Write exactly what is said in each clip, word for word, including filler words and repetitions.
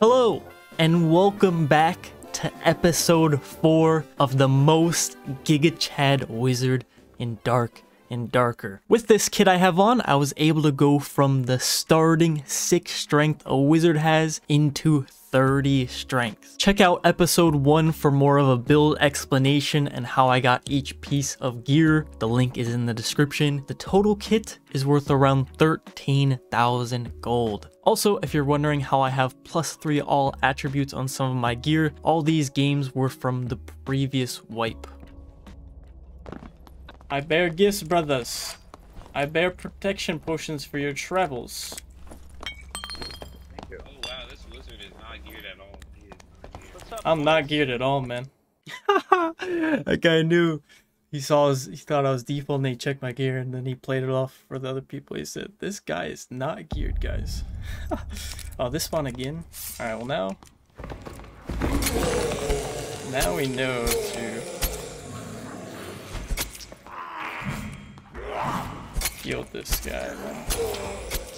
Hello, and welcome back to episode four of the most Gigachad wizard in Dark and Darker. With this kit I have on, I was able to go from the starting six strength a wizard has into thirty strength. Check out episode one for more of a build explanation and how I got each piece of gear. The link is in the description. The total kit is worth around thirteen thousand gold. Also, if you're wondering how I have plus three all attributes on some of my gear, all these games were from the previous wipe. I bear gifts, brothers. I bear protection potions for your travels. Thank you. Oh wow, this wizard is not geared at all. He is not geared. What's up, I'm boys? Not geared at all, man. That guy knew. He saw his, he thought I was default and he checked my gear and then he played it off for the other people. He said, this guy is not geared, guys. Oh, this one again. Alright, well now. Now we know to heal this guy.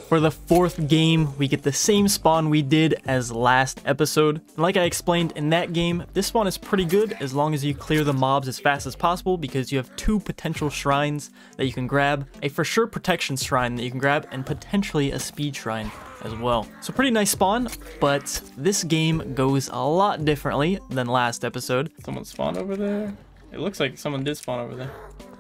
For the fourth game, we get the same spawn we did as last episode. And like I explained in that game, this spawn is pretty good as long as you clear the mobs as fast as possible because you have two potential shrines that you can grab, a for sure protection shrine that you can grab, and potentially a speed shrine as well. So pretty nice spawn, but this game goes a lot differently than last episode. Someone spawned over there? It looks like someone did spawn over there.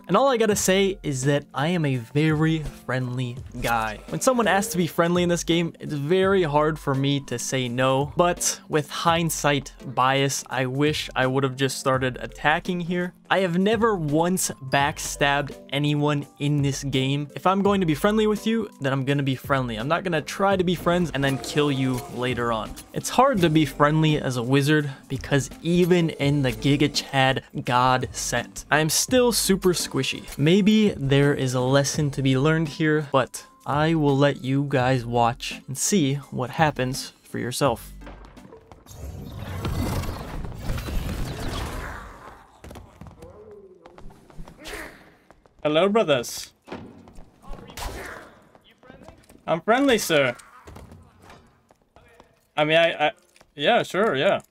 And all I gotta say is that I am a very friendly guy. When someone asks to be friendly in this game, it's very hard for me to say no. But with hindsight bias, I wish I would have just started attacking here. I have never once backstabbed anyone in this game. If I'm going to be friendly with you, then I'm gonna be friendly. I'm not gonna try to be friends and then kill you later on. It's hard to be friendly as a wizard because even in the Gigachad God set, I am still super squishy. Maybe there is a lesson to be learned here, but I will let you guys watch and see what happens for yourself. Hello, brothers. I'm friendly, sir. I mean, I, I yeah, sure, yeah.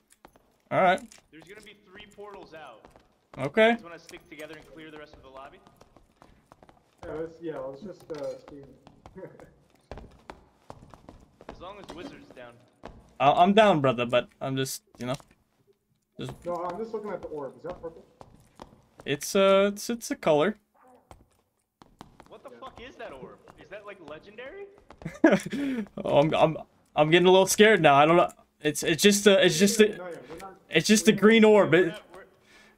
All right. There's gonna be three portals out. Okay. You guys want to stick together and clear the rest of the lobby? Uh, let's, yeah, let's just uh, as long as Wizard's down. Uh, I'm down, brother, but I'm just, you know. Just... No, I'm just looking at the orb. Is that purple? It's uh, it's it's a color. What the yeah. fuck is that orb? Is that like legendary? oh, I'm I'm I'm getting a little scared now. I don't know. It's it's just a it's just a, no, yeah, not, it's just a green orb. It,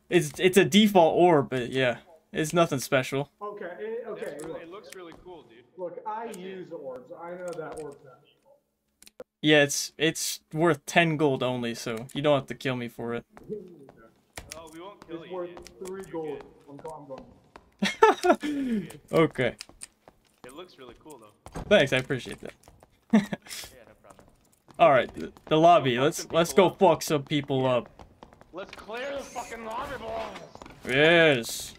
It's it's a default orb, but yeah, it's nothing special. Okay, it, okay. Really, it looks really cool, dude. Look, I use orbs. I know that orb's not default. Yeah, it's it's worth ten gold only, so you don't have to kill me for it. Oh, we won't kill it's you. It's worth dude. three You're gold. I'm going. Okay. It looks really cool, though. Thanks, I appreciate that. Yeah, no problem. All right, the, the lobby. Let's let's go up. fuck some people yeah. up. Let's clear the fucking lobby balls! Yes!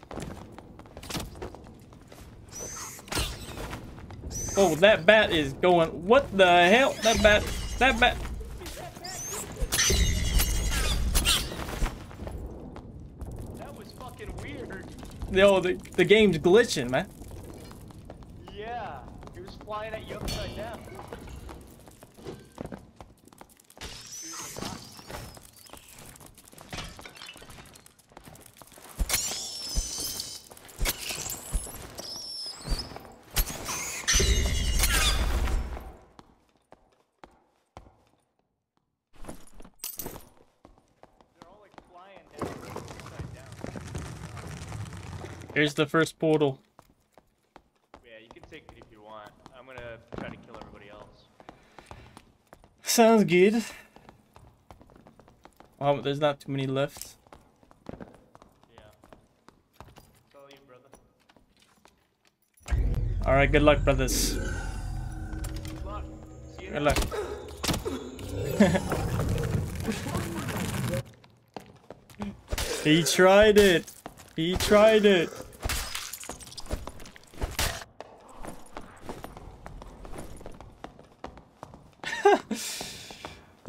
Oh, that bat is going... What the hell? That bat... That bat... That was fucking weird. Yo, the, the game's glitching, man. Yeah. It was flying at you upside down. Here's the first portal. Yeah, you can take it if you want. I'm gonna try to kill everybody else. Sounds good. Oh, there's not too many left. Yeah. It's all you, brother. Alright, good luck, brothers. Good luck. See you good luck. He tried it. He tried it.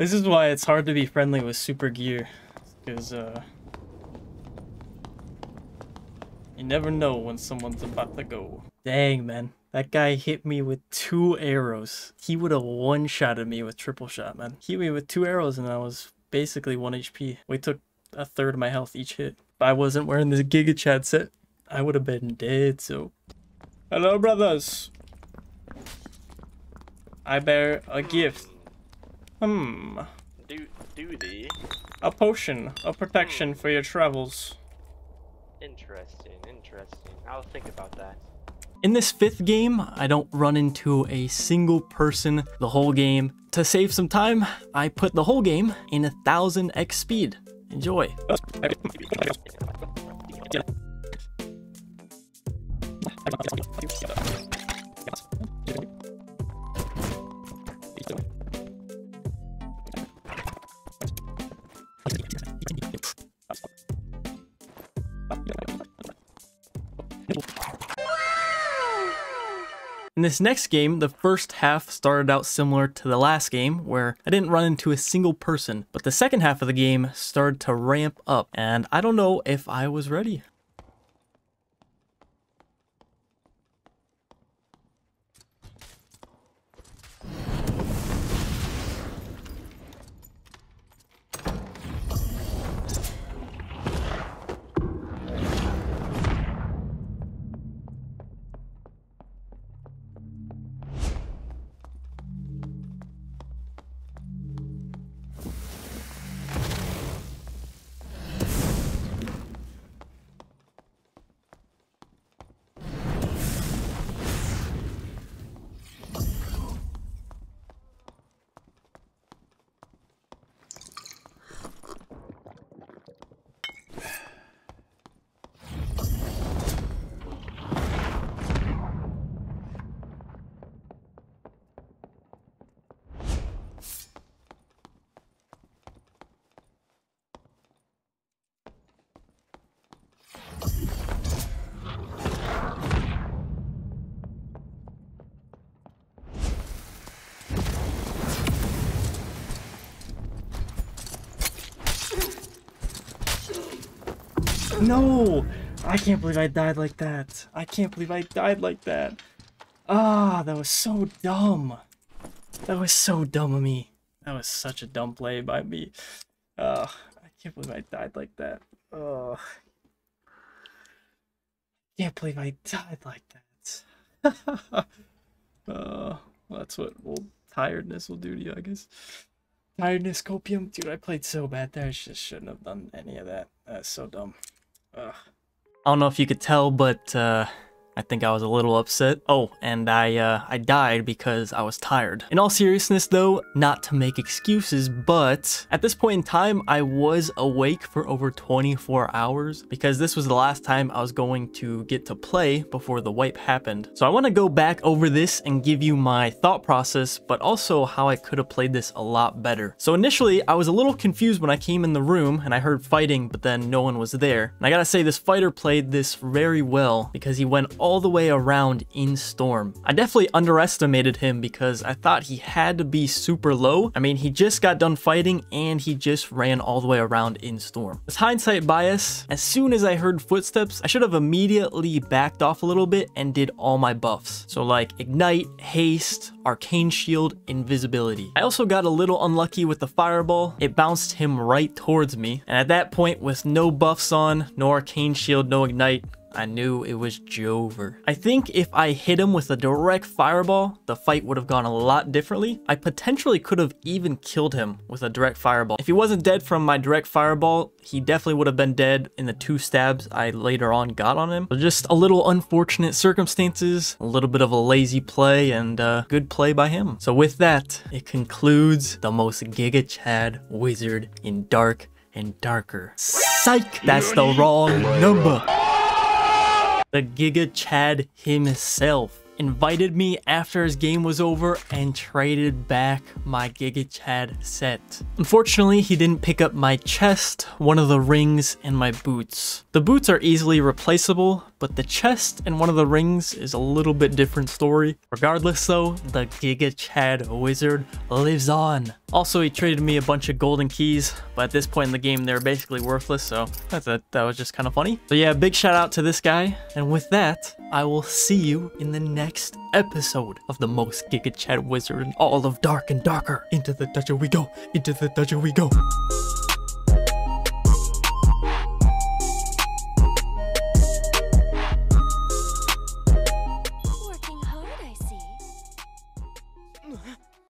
This is why it's hard to be friendly with super gear, because uh, you never know when someone's about to go. Dang, man. That guy hit me with two arrows. He would have one-shotted me with triple shot, man. He hit me with two arrows and I was basically one H P. We took a third of my health each hit. If I wasn't wearing this Gigachad set, I would have been dead, so... Hello, brothers! I bear a gift. Hmm. Do, do thee. A potion of protection hmm. for your travels. Interesting, interesting. I'll think about that. In this fifth game, I don't run into a single person the whole game. To save some time, I put the whole game in one thousand X speed. Enjoy. In this next game, the first half started out similar to the last game, where I didn't run into a single person, but the second half of the game started to ramp up, and I don't know if I was ready. No! I can't believe I died like that. I can't believe I died like that. Ah, that was so dumb. That was so dumb of me. That was such a dumb play by me. Uh, I can't believe I died like that. Oh. Can't believe I died like that. uh, well, that's what old tiredness will do to you, I guess. Tiredness, copium. Dude, I played so bad there. I just shouldn't have done any of that. That's so dumb. Ugh. I don't know if you could tell, but uh, I think I was a little upset. Oh, and I uh, I died because I was tired. In all seriousness though, not to make excuses, but at this point in time, I was awake for over twenty-four hours because this was the last time I was going to get to play before the wipe happened. So I want to go back over this and give you my thought process, but also how I could have played this a lot better. So initially, I was a little confused when I came in the room and I heard fighting, but then no one was there. And I gotta say, this fighter played this very well because he went all the way around in storm. I definitely underestimated him because I thought he had to be super low. I mean, he just got done fighting and he just ran all the way around in storm. With hindsight bias, as soon as I heard footsteps, I should have immediately backed off a little bit and did all my buffs. So like ignite, haste, arcane shield, invisibility. I also got a little unlucky with the fireball. It bounced him right towards me. And at that point, with no buffs on, no arcane shield, no ignite, I knew it was Jover. I think if I hit him with a direct fireball, the fight would have gone a lot differently. I potentially could have even killed him with a direct fireball. If he wasn't dead from my direct fireball, he definitely would have been dead in the two stabs I later on got on him. So just a little unfortunate circumstances, a little bit of a lazy play, and uh, good play by him. So with that, it concludes the most Gigachad wizard in Dark and Darker. Psych! That's the wrong number! The Gigachad himself invited me after his game was over and traded back my Gigachad set. Unfortunately, he didn't pick up my chest, one of the rings, and my boots. The boots are easily replaceable, but the chest and one of the rings is a little bit different story. Regardless though, the Gigachad wizard lives on. Also, he traded me a bunch of golden keys, but at this point in the game, they're basically worthless, so that's it. That was just kind of funny. So yeah, big shout out to this guy. And with that, I will see you in the next episode of the most Gigachad wizard in all of Dark and Darker. Into the dungeon we go. Into the dungeon we go.